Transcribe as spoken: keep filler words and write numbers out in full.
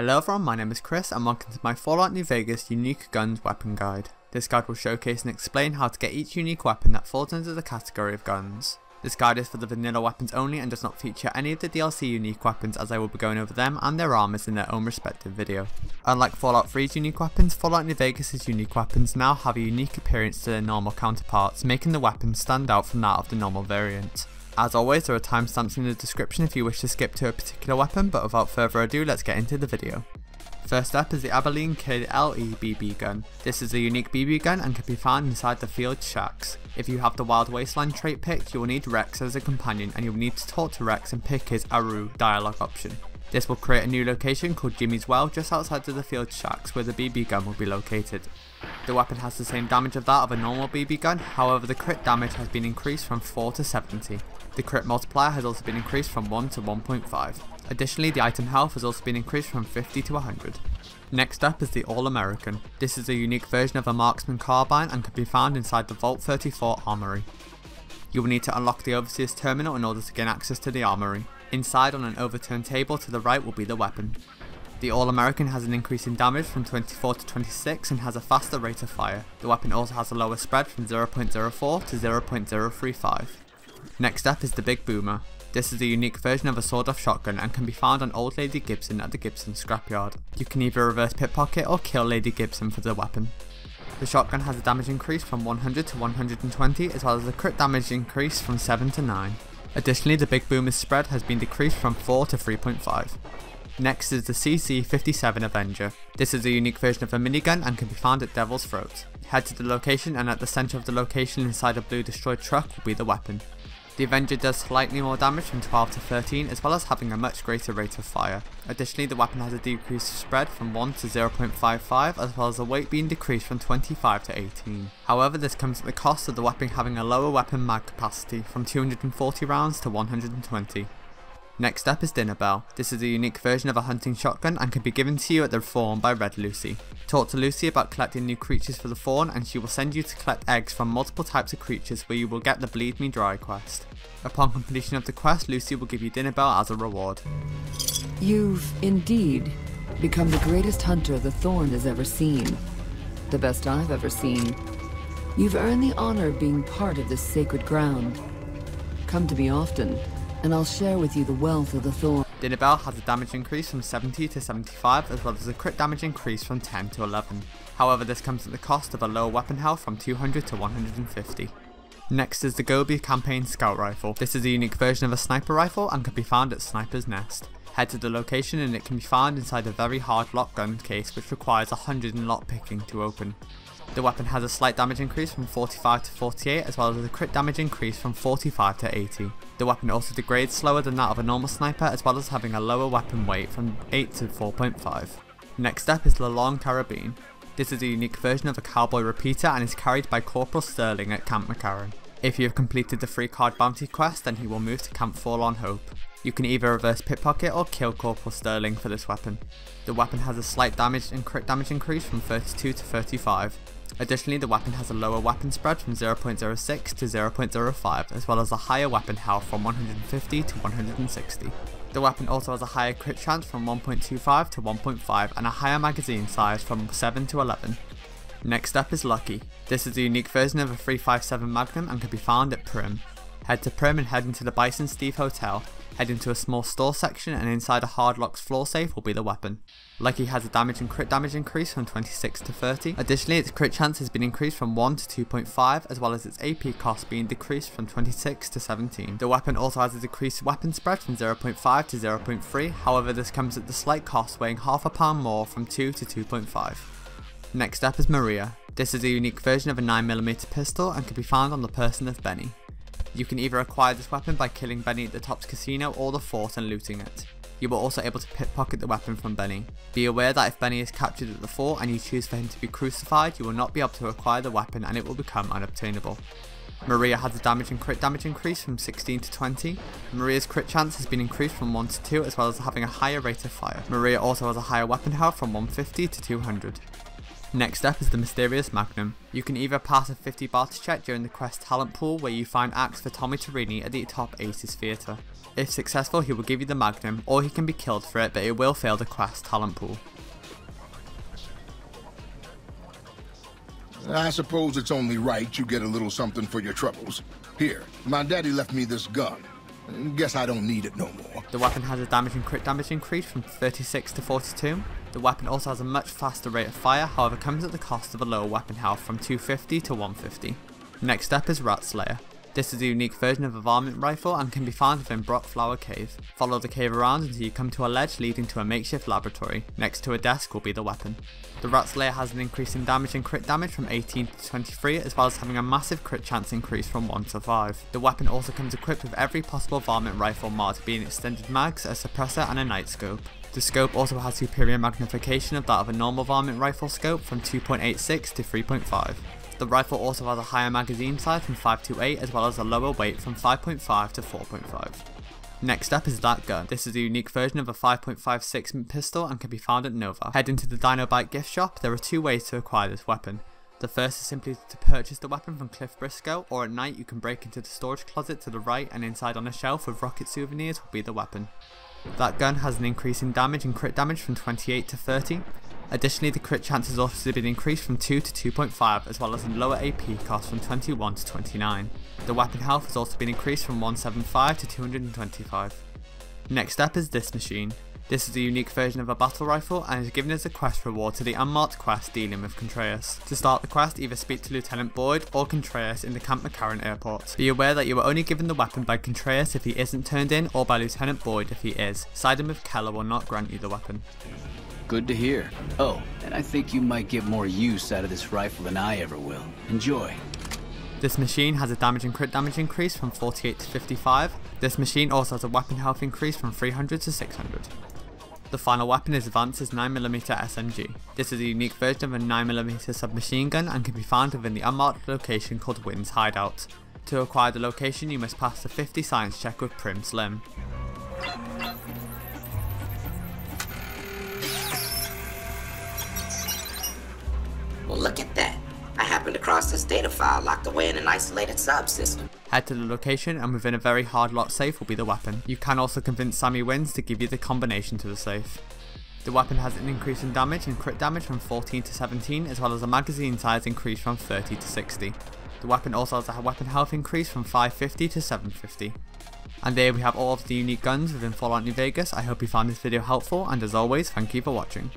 Hello everyone, my name is Chris and welcome to my Fallout New Vegas Unique Guns Weapon Guide. This guide will showcase and explain how to get each unique weapon that falls into the category of guns. This guide is for the vanilla weapons only and does not feature any of the D L C unique weapons, as I will be going over them and their armors in their own respective video. Unlike Fallout three's unique weapons, Fallout New Vegas' unique weapons now have a unique appearance to their normal counterparts, making the weapons stand out from that of the normal variant. As always, there are timestamps in the description if you wish to skip to a particular weapon, but without further ado, let's get into the video. First up is the Abilene Kid L E B B Gun. This is a unique B B gun and can be found inside the field shacks. If you have the Wild Wasteland trait picked, you will need Rex as a companion, and you will need to talk to Rex and pick his Aru dialogue option. This will create a new location called Jimmy's Well just outside of the field shacks, where the B B gun will be located. The weapon has the same damage of that of a normal B B gun, however the crit damage has been increased from four to seventy. The crit multiplier has also been increased from one to one point five. Additionally, the item health has also been increased from fifty to one hundred. Next up is the All-American. This is a unique version of a marksman carbine and can be found inside the Vault thirty-four armory. You will need to unlock the Overseer's terminal in order to gain access to the armory. Inside on an overturned table to the right will be the weapon. The All-American has an increase in damage from twenty-four to twenty-six and has a faster rate of fire. The weapon also has a lower spread from zero point zero four to zero point zero three five. Next up is the Big Boomer. This is a unique version of a sawed-off shotgun and can be found on Old Lady Gibson at the Gibson Scrapyard. You can either reverse pickpocket or kill Lady Gibson for the weapon. The shotgun has a damage increase from one hundred to one hundred twenty, as well as a crit damage increase from seven to nine. Additionally, the Big Boomer's spread has been decreased from four to three point five. Next is the C Z fifty-seven Avenger. This is a unique version of a minigun and can be found at Devil's Throat. Head to the location, and at the centre of the location inside a blue destroyed truck will be the weapon. The Avenger does slightly more damage from twelve to thirteen, as well as having a much greater rate of fire. Additionally, the weapon has a decreased spread from one to zero point five five, as well as the weight being decreased from twenty-five to eighteen. However, this comes at the cost of the weapon having a lower weapon mag capacity, from two hundred forty rounds to one hundred twenty. Next up is Dinner Bell. This is a unique version of a hunting shotgun and can be given to you at the Thorn by Red Lucy. Talk to Lucy about collecting new creatures for the Thorn, and she will send you to collect eggs from multiple types of creatures, where you will get the Bleed Me Dry quest. Upon completion of the quest, Lucy will give you Dinner Bell as a reward. You've indeed become the greatest hunter the Thorn has ever seen. The best I've ever seen. You've earned the honor of being part of this sacred ground. Come to me often, and I'll share with you the wealth of the Thorn. Dinner Bell has a damage increase from seventy to seventy-five, as well as a crit damage increase from ten to eleven. However, this comes at the cost of a lower weapon health from two hundred to one hundred fifty. Next is the Gobi Campaign Scout Rifle. This is a unique version of a sniper rifle and can be found at Sniper's Nest. Head to the location and it can be found inside a very hard lock gun case, which requires one hundred in lock picking to open. The weapon has a slight damage increase from forty-five to forty-eight, as well as a crit damage increase from forty-five to eighty. The weapon also degrades slower than that of a normal sniper, as well as having a lower weapon weight from eight to four point five. Next up is La Longue Carabine. This is a unique version of a cowboy repeater and is carried by Corporal Sterling at Camp McCarran. If you have completed the free card bounty quest, then he will move to Camp Forlorn Hope. You can either reverse pickpocket or kill Corporal Sterling for this weapon. The weapon has a slight damage and crit damage increase from thirty-two to thirty-five. Additionally, the weapon has a lower weapon spread from zero point zero six to zero point zero five, as well as a higher weapon health from one hundred fifty to one hundred sixty. The weapon also has a higher crit chance from one point two five to one point five, and a higher magazine size from seven to eleven. Next up is Lucky. This is a unique version of a three five seven Magnum and can be found at Primm. Head to Primm and head into the Bison Steve Hotel. Head into a small store section, and inside a hard lock's floor safe will be the weapon. Lucky has a damage and crit damage increase from twenty-six to thirty. Additionally, its crit chance has been increased from one to two point five, as well as its A P cost being decreased from twenty-six to seventeen. The weapon also has a decreased weapon spread from zero point five to zero point three, however this comes at the slight cost weighing half a pound more from two to two point five. Next up is Maria. This is a unique version of a nine millimeter pistol and can be found on the person of Benny. You can either acquire this weapon by killing Benny at the Tops Casino or the fort and looting it. You were also able to pickpocket the weapon from Benny. Be aware that if Benny is captured at the fort and you choose for him to be crucified, you will not be able to acquire the weapon and it will become unobtainable. Maria has a damage and crit damage increase from sixteen to twenty. Maria's crit chance has been increased from one to two, as well as having a higher rate of fire. Maria also has a higher weapon health from one hundred fifty to two hundred. Next up is the mysterious Magnum. You can either pass a fifty barter check during the quest Talent Pool, where you find acts for Tommy Torini at the Top Aces Theatre. If successful, he will give you the Magnum, or he can be killed for it, but it will fail the quest Talent Pool. I suppose it's only right you get a little something for your troubles. Here, my daddy left me this gun. Guess I don't need it no more. The weapon has a damage and crit damage increase from thirty-six to forty-two. The weapon also has a much faster rate of fire, however comes at the cost of a lower weapon health from two fifty to one fifty. Next up is Ratslayer. This is a unique version of a Varmint Rifle and can be found within Brockflower Cave. Follow the cave around until you come to a ledge leading to a makeshift laboratory. Next to a desk will be the weapon. The Ratslayer has an increase in damage and crit damage from eighteen to twenty-three, as well as having a massive crit chance increase from one to five. The weapon also comes equipped with every possible Varmint Rifle mod, being extended mags, a suppressor and a night scope. The scope also has superior magnification of that of a normal Varmint Rifle scope from two point eight six to three point five. The rifle also has a higher magazine size from five to eight, as well as a lower weight from five point five to four point five. Next up is That Gun. This is a unique version of a five point five six pistol and can be found at Nova. Head into the Dinobite gift shop. There are two ways to acquire this weapon. The first is simply to purchase the weapon from Cliff Briscoe, or at night you can break into the storage closet to the right, and inside on a shelf with rocket souvenirs will be the weapon. That Gun has an increase in damage and crit damage from twenty-eight to thirty. Additionally, the crit chance has also been increased from two to two point five, as well as a lower A P cost from twenty-one to twenty-nine. The weapon health has also been increased from one seventy-five to two twenty-five. Next up is This Machine. This is a unique version of a battle rifle and is given as a quest reward to the unmarked quest dealing with Contreras. To start the quest, either speak to Lieutenant Boyd or Contreras in the Camp McCarran airport. Be aware that you are only given the weapon by Contreras if he isn't turned in, or by Lieutenant Boyd if he is. Siding with Keller will not grant you the weapon. Good to hear. Oh, and I think you might get more use out of this rifle than I ever will. Enjoy. This Machine has a damage and crit damage increase from forty-eight to fifty-five. This Machine also has a weapon health increase from three hundred to six hundred. The final weapon is Vance's nine millimeter S M G. This is a unique version of a nine millimeter submachine gun and can be found within the unmarked location called Wynn's Hideout. To acquire the location, you must pass the fifty science check with Primm Slim. Well, look at that. I happened across this data file locked away in an isolated subsystem. Head to the location and within a very hard locked safe will be the weapon. You can also convince Sammy Wins to give you the combination to the safe. The weapon has an increase in damage and crit damage from fourteen to seventeen, as well as a magazine size increase from thirty to sixty. The weapon also has a weapon health increase from five fifty to seven fifty. And there we have all of the unique guns within Fallout New Vegas. I hope you found this video helpful, and as always, thank you for watching.